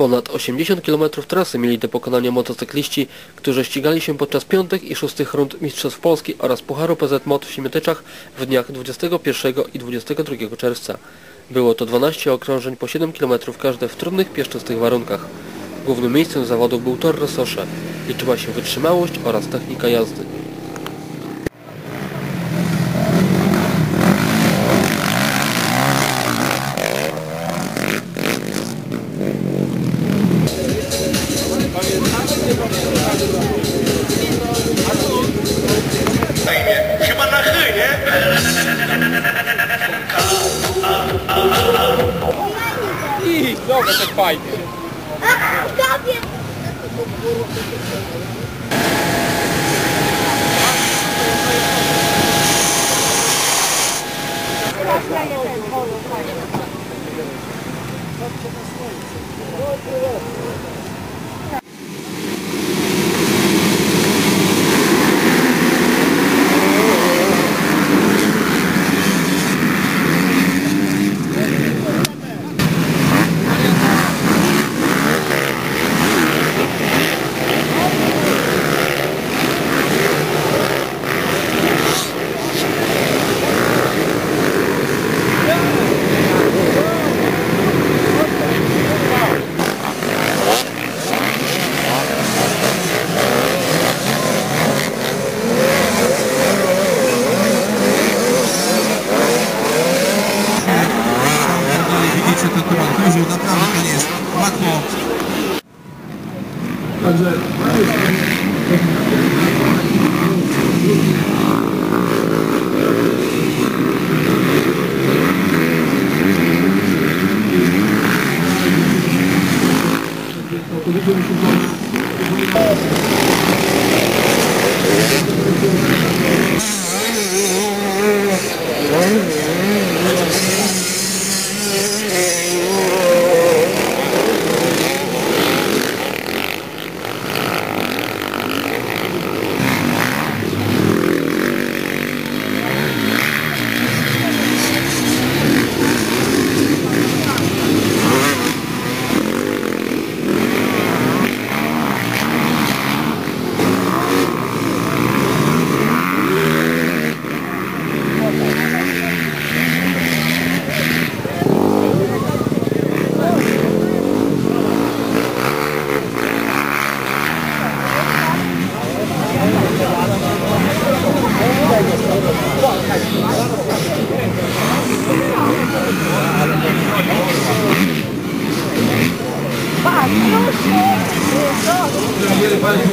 Ponad 80 km trasy mieli do pokonania motocykliści, którzy ścigali się podczas piątych i szóstych rund Mistrzostw Polski oraz Pucharu PZ Mot w Siemiatyczach w dniach 21 i 22 czerwca. Było to 12 okrążeń po 7 km każde w trudnych, piaszczystych warunkach. Głównym miejscem zawodów był Tor Rososze. Liczyła się wytrzymałość oraz technika jazdy. I dobra, tak fajnie. Także Pani,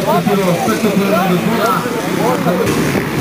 to jest bardzo